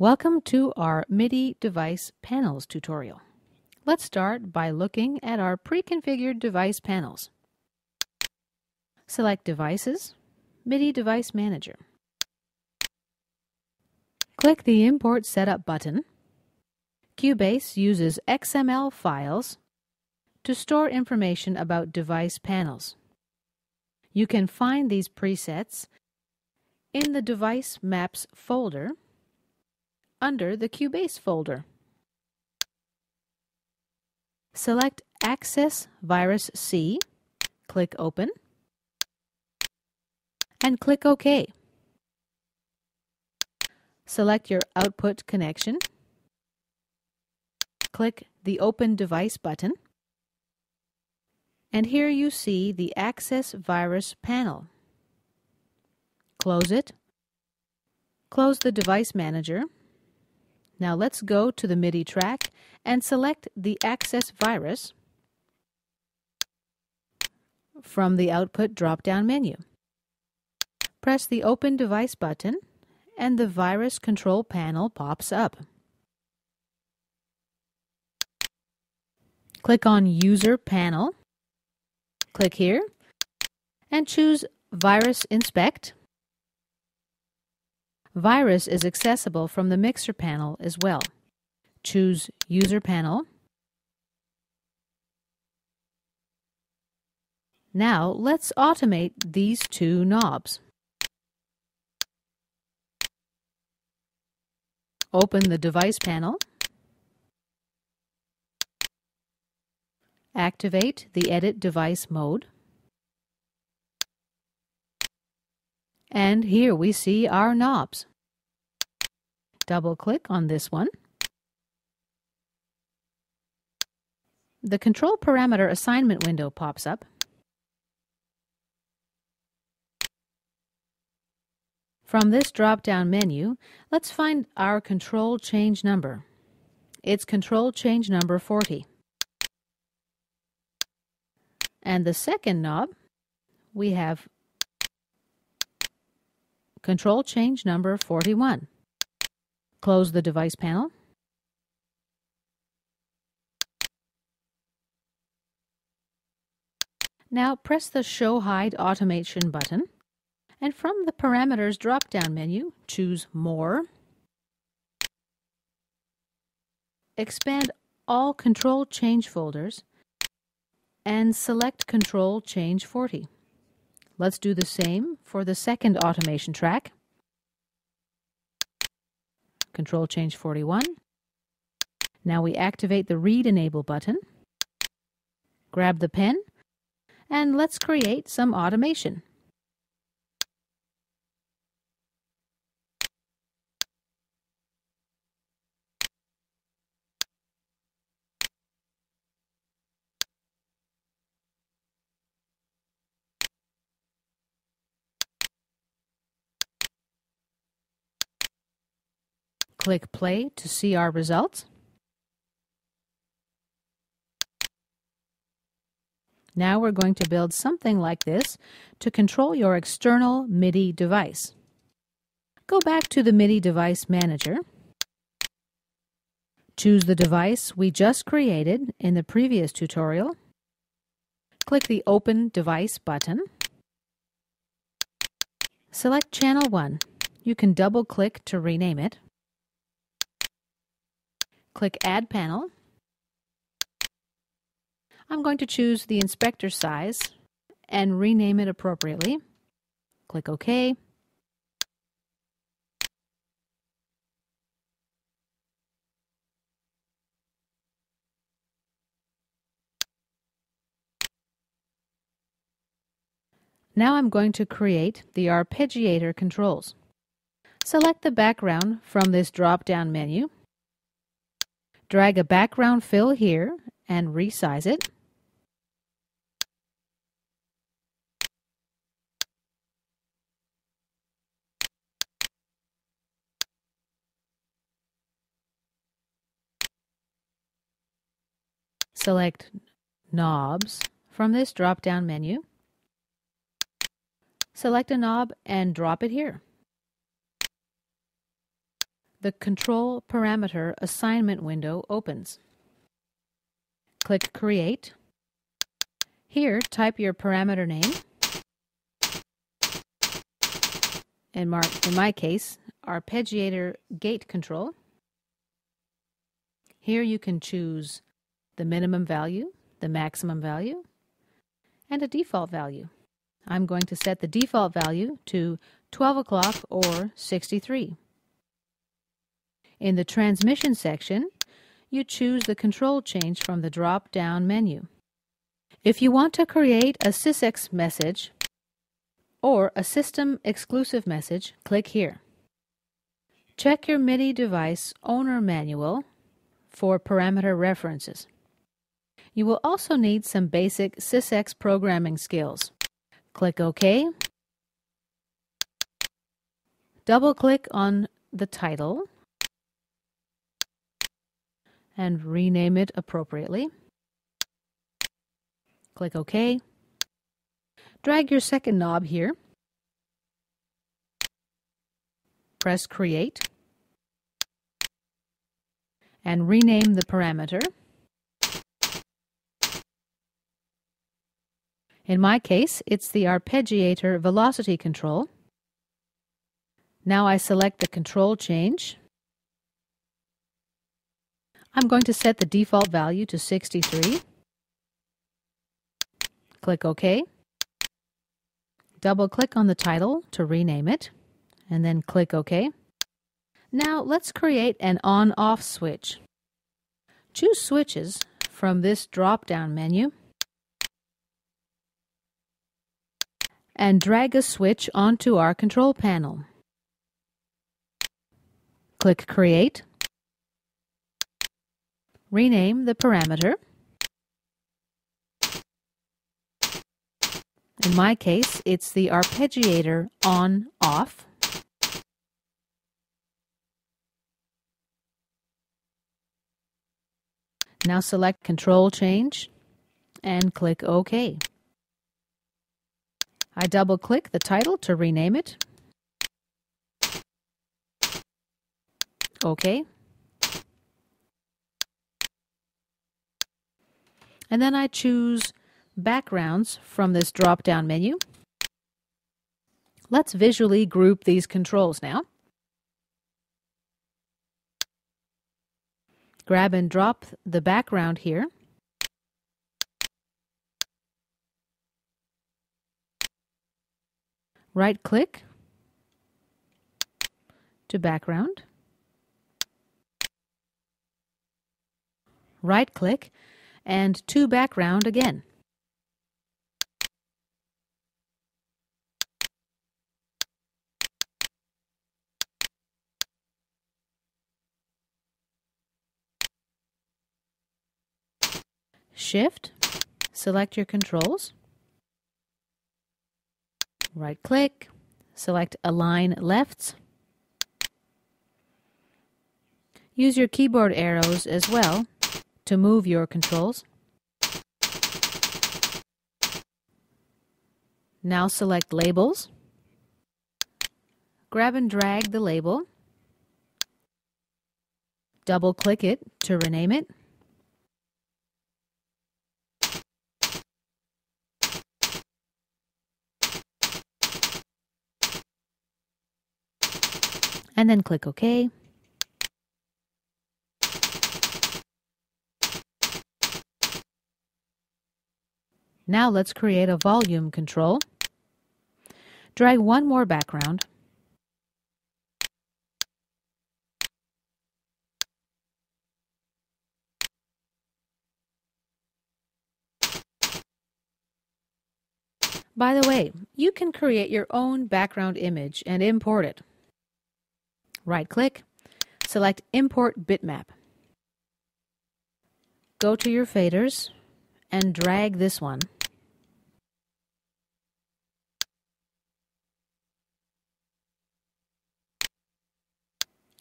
Welcome to our MIDI device panels tutorial. Let's start by looking at our pre-configured device panels. Select Devices, MIDI Device Manager. Click the Import Setup button. Cubase uses XML files to store information about device panels. You can find these presets in the Device Maps folder under the Cubase folder. Select Access Virus C, click Open, and click OK. Select your output connection, click the Open Device button, and here you see the Access Virus panel. Close it. Close the Device Manager. Now let's go to the MIDI track and select the Access Virus from the Output drop-down menu. Press the Open Device button and the Virus Control panel pops up. Click on User Panel, click here, and choose Virus Inspect. Virus is accessible from the mixer panel as well. Choose User Panel. Now let's automate these two knobs. Open the Device panel. Activate the Edit Device mode. And here we see our knobs. Double-click on this one. The Control Parameter Assignment window pops up. From this drop-down menu, let's find our control change number. It's control change number 40. And the second knob, we have control change number 41. Close the device panel. Now press the Show Hide Automation button, and from the Parameters drop-down menu, choose More. Expand all control change folders and select control change 40. Let's do the same for the second automation track. Control change 41. Now we activate the Read Enable button. Grab the pen, and let's create some automation. Click play to see our results. Now we're going to build something like this to control your external MIDI device. Go back to the MIDI Device Manager. Choose the device we just created in the previous tutorial. Click the Open Device button. Select Channel 1. You can double-click to rename it. Click Add Panel. I'm going to choose the inspector size and rename it appropriately. Click OK. Now I'm going to create the arpeggiator controls. Select the background from this drop-down menu. Drag a background fill here and resize it. Select knobs from this drop-down menu. Select a knob and drop it here. the Control Parameter Assignment window opens. Click Create. Here, type your parameter name and mark, in my case, Arpeggiator Gate Control. Here you can choose the minimum value, the maximum value, and a default value. I'm going to set the default value to 12 o'clock or 63. In the transmission section, you choose the control change from the drop-down menu. If you want to create a SysEx message or a system-exclusive message, click here. Check your MIDI device owner manual for parameter references. You will also need some basic SysEx programming skills. Click OK. Double-click on the title and rename it appropriately. Click OK. Drag your second knob here. Press Create and rename the parameter. In my case, it's the Arpeggiator Velocity Control. Now I select the control change. I'm going to set the default value to 63. Click OK. Double-click on the title to rename it, and then click OK. Now let's create an on-off switch. Choose Switches from this drop-down menu and drag a switch onto our control panel. Click Create. Rename the parameter. In my case, it's the Arpeggiator On-Off. Now select Control Change and click OK. I double-click the title to rename it. OK. And then I choose Backgrounds from this drop-down menu. Let's visually group these controls now. Grab and drop the background here. Right-click to background. Right-click and to background again. Shift, select your controls, right-click, select Align Lefts. Use your keyboard arrows as well to move your controls. Now select Labels. Grab and drag the label. Double-click it to rename it. And then click OK. Now let's create a volume control. Drag one more background. By the way, you can create your own background image and import it. Right-click, select Import Bitmap. Go to your faders and drag this one.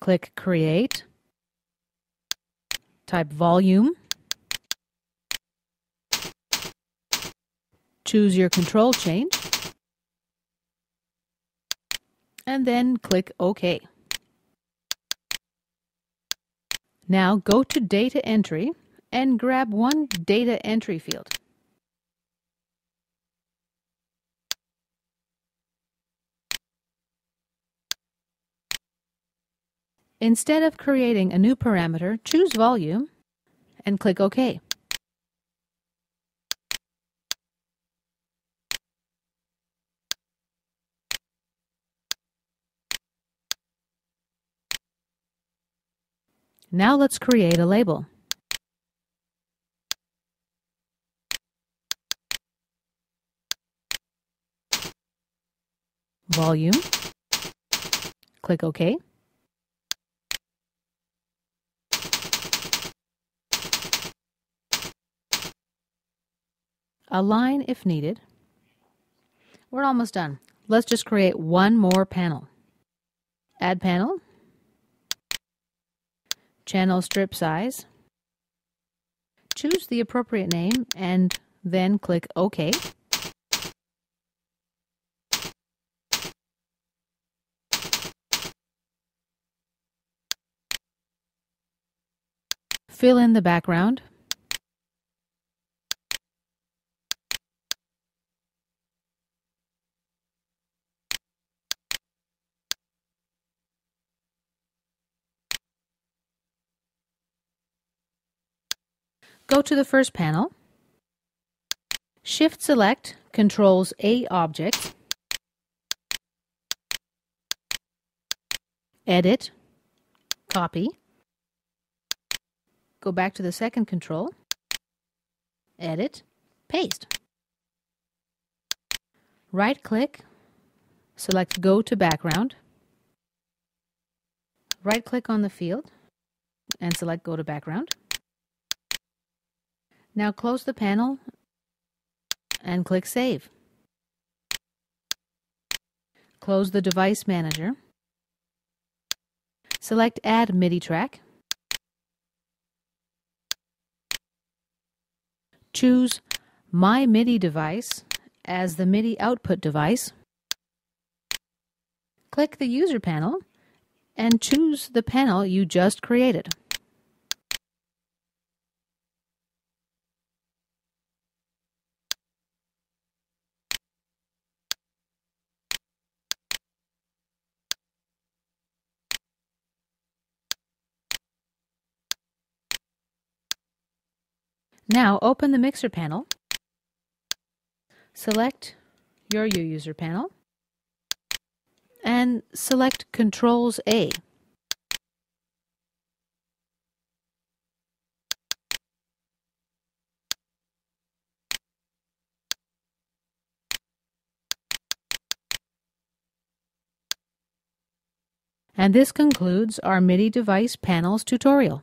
Click Create, type Volume, choose your control change, and then click OK. Now go to Data Entry and grab one data entry field. Instead of creating a new parameter, choose Volume and click OK. Now let's create a label. Volume. Click OK. Align if needed. We're almost done. Let's just create one more panel. Add panel. Channel strip size. Choose the appropriate name and then click OK. Fill in the background. Go to the first panel, Shift Select controls A object, edit, copy, go back to the second control, edit, paste. Right click, select Go to Background, right click on the field and select Go to Background. Now close the panel and click Save. Close the Device Manager. Select Add MIDI Track. Choose My MIDI Device as the MIDI output device. Click the User panel and choose the panel you just created. Now open the mixer panel, select your user panel, and select Controls A. And this concludes our MIDI device panels tutorial.